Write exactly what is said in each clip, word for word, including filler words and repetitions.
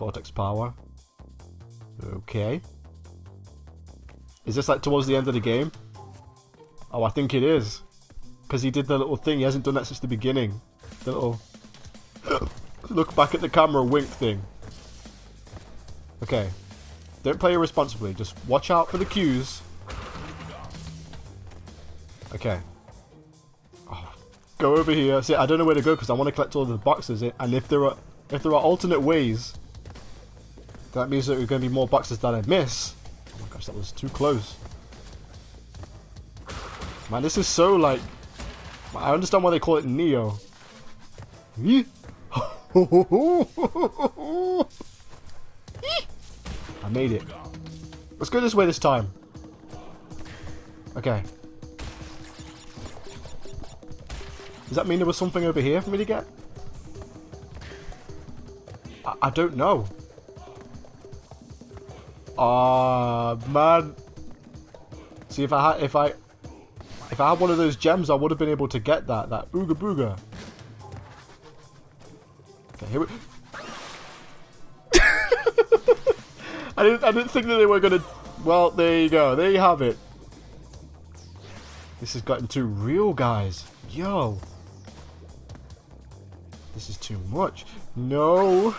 Cortex power. Okay. Is this like towards the end of the game? Oh, I think it is. Because he did the little thing. He hasn't done that since the beginning. The little look back at the camera wink thing. Okay. Don't play irresponsibly. Just watch out for the cues. Okay. Oh, go over here. See, I don't know where to go because I want to collect all the boxes. And if there are if there are alternate ways, that means that there are going to be more boxes that I miss. Oh my gosh, that was too close. Man, this is so like... I understand why they call it Neo. I made it. Let's go this way this time. Okay. Does that mean there was something over here for me to get? I, I don't know. Ah, oh, man. See, if I had, if I, if I had one of those gems, I would have been able to get that, that ooga booga. Okay, here we. I didn't, I didn't think that they were gonna. Well, there you go. There you have it. This has gotten too real, guys. Yo, this is too much. No.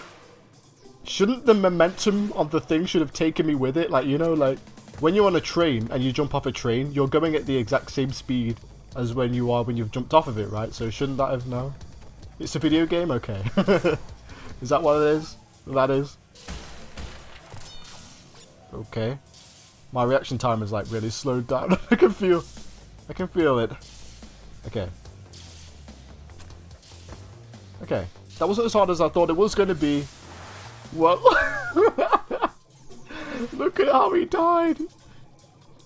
Shouldn't the momentum of the thing should have taken me with it? Like, you know, like, when you're on a train and you jump off a train, you're going at the exact same speed as when you are when you've jumped off of it, right? So shouldn't that have... No? It's a video game? Okay. Is that what it is? That is. Okay. My reaction time is, like, really slowed down. I can feel... I can feel it. Okay. Okay. That wasn't as hard as I thought it was going to be. Well, look at how he died.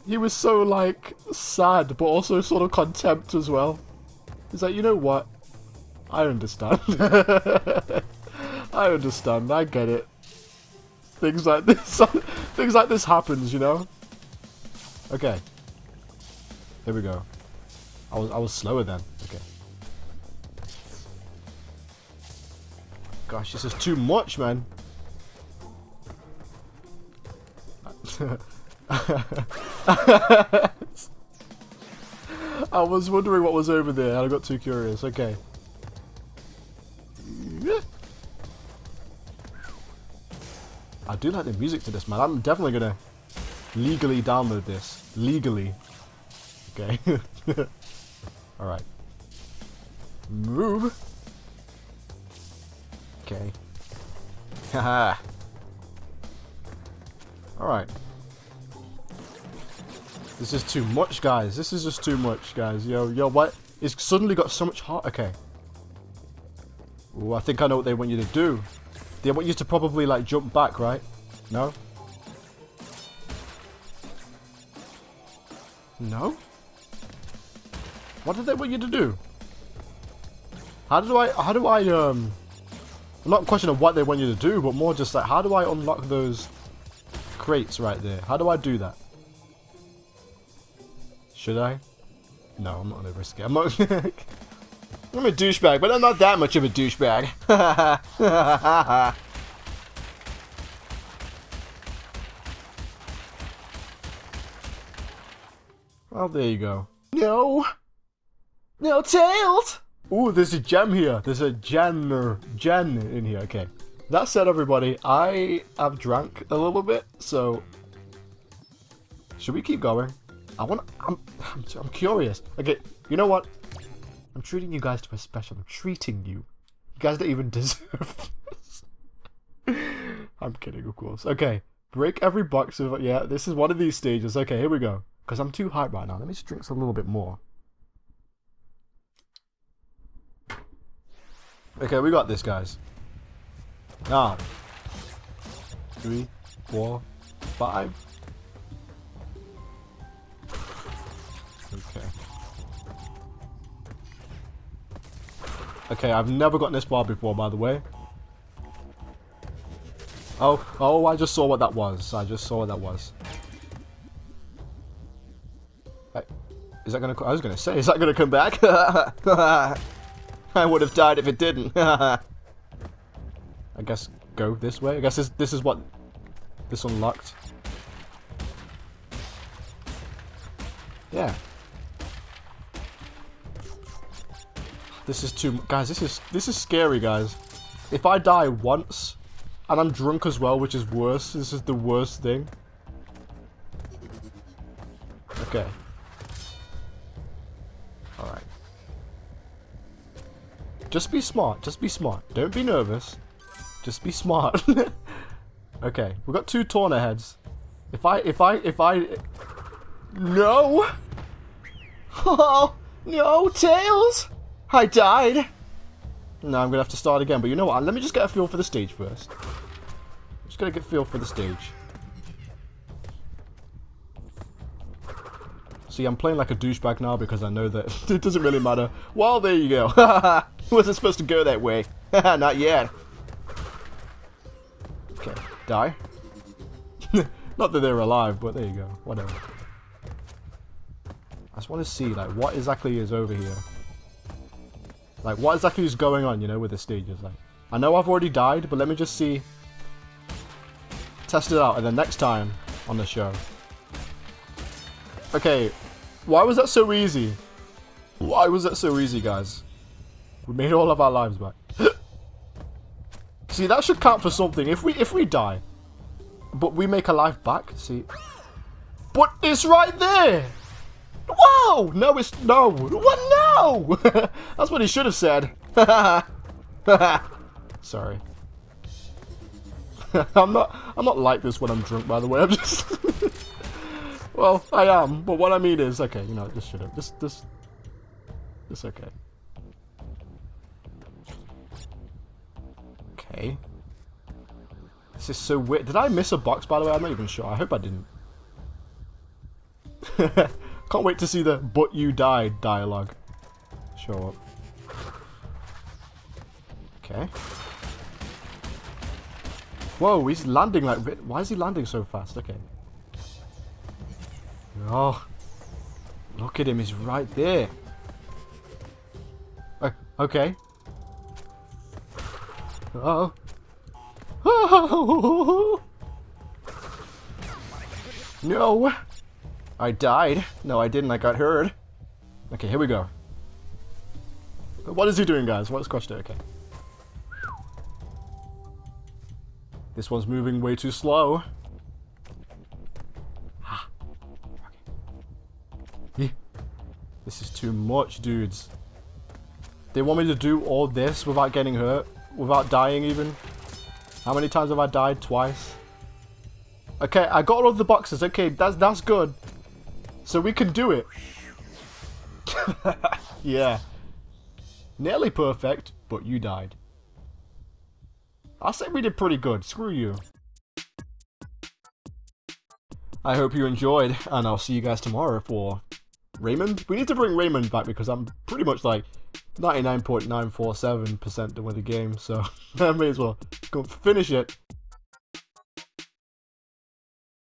He was so, like, sad, but also sort of contempt as well. He's like, you know what? I understand. I understand. I get it. Things like this, things like this happens, you know? Okay. Here we go. I was, I was slower then. Okay. Gosh, this is too much, man. I was wondering what was over there and I got too curious. Okay. I do like the music to this, man. I'm definitely gonna legally download this. Legally. Okay. Alright. Move. Okay. Haha. Alright. This is too much, guys. This is just too much, guys. Yo, yo, what? It's suddenly got so much heart. Okay. Ooh, I think I know what they want you to do. They want you to probably, like, jump back, right? No? No? What did they want you to do? How do I... How do I, um... not a question of what they want you to do, but more just, like, how do I unlock those crates right there? How do I do that? Should I? No, I'm not going to risk it. I'm not... I'm a douchebag, but I'm not that much of a douchebag. Well, there you go. No! No, Tails! Ooh, there's a gem here. There's a gen, gen in here. Okay. That said, everybody, I have drank a little bit, so... Should we keep going? I want to... I'm, I'm, I'm curious. Okay, you know what? I'm treating you guys to a special. I'm treating you. You guys don't even deserve this. I'm kidding, of course. Okay. Break every box of... Yeah, this is one of these stages. Okay, here we go. Because I'm too hyped right now. Let me just drink a little bit more. Okay, we got this, guys. Now, three, four, five. Okay. Okay, I've never gotten this far before, by the way. Oh, oh, I just saw what that was. I just saw what that was. Is that gonna? I was gonna say, is that gonna come back? I would have died if it didn't. I guess go this way. I guess this, this is what this unlocked. Yeah. This is too... Guys, this is this is scary, guys. If I die once, and I'm drunk as well, which is worse, this is the worst thing. Okay. Alright. Just be smart. Just be smart. Don't be nervous. Just be smart. Okay. We've got two Torna heads. If I... If I... If I... No! Oh! No! Tails! I died! No, I'm gonna have to start again, but you know what? Let me just get a feel for the stage first. I'm just gonna get a feel for the stage. See, I'm playing like a douchebag now because I know that it doesn't really matter. Well, there you go. It wasn't supposed to go that way. Not yet. Okay, die. Not that they're alive, but there you go. Whatever. I just want to see, like, what exactly is over here. Like, what exactly is going on, you know, with the stages. Like, I know I've already died, but let me just see. Test it out, and then next time on the show. Okay, why was that so easy? Why was that so easy, guys? We made all of our lives back. See, that should count for something. If we if we die, but we make a life back, see. But it's right there! Wow! No, it's... No! What? No! That's what he should have said. Sorry. I'm not... I'm not like this when I'm drunk, by the way. I'm just... Well, I am. But what I mean is... Okay, you know, just should have... Just... Just... It's okay. Okay. This is so weird. Did I miss a box, by the way? I'm not even sure. I hope I didn't. Can't wait to see the "but you died" dialogue show up. Okay. Whoa, he's landing like... Why is he landing so fast? Okay. Oh. Look at him, he's right there. Uh, okay. Uh oh. No. I died. No, I didn't. I got hurt. Okay, here we go. What is he doing, guys? What's Crash doing? Okay. This one's moving way too slow. Ah. Okay. This is too much, dudes. They want me to do all this without getting hurt? Without dying, even? How many times have I died? Twice? Okay, I got all of the boxes. Okay, that's, that's good. So we can do it. Yeah. Nearly perfect, but you died. I said we did pretty good. Screw you. I hope you enjoyed, and I'll see you guys tomorrow for Raymond. We need to bring Raymond back because I'm pretty much like ninety-nine point nine four seven percent done with the game, so I may as well go finish it.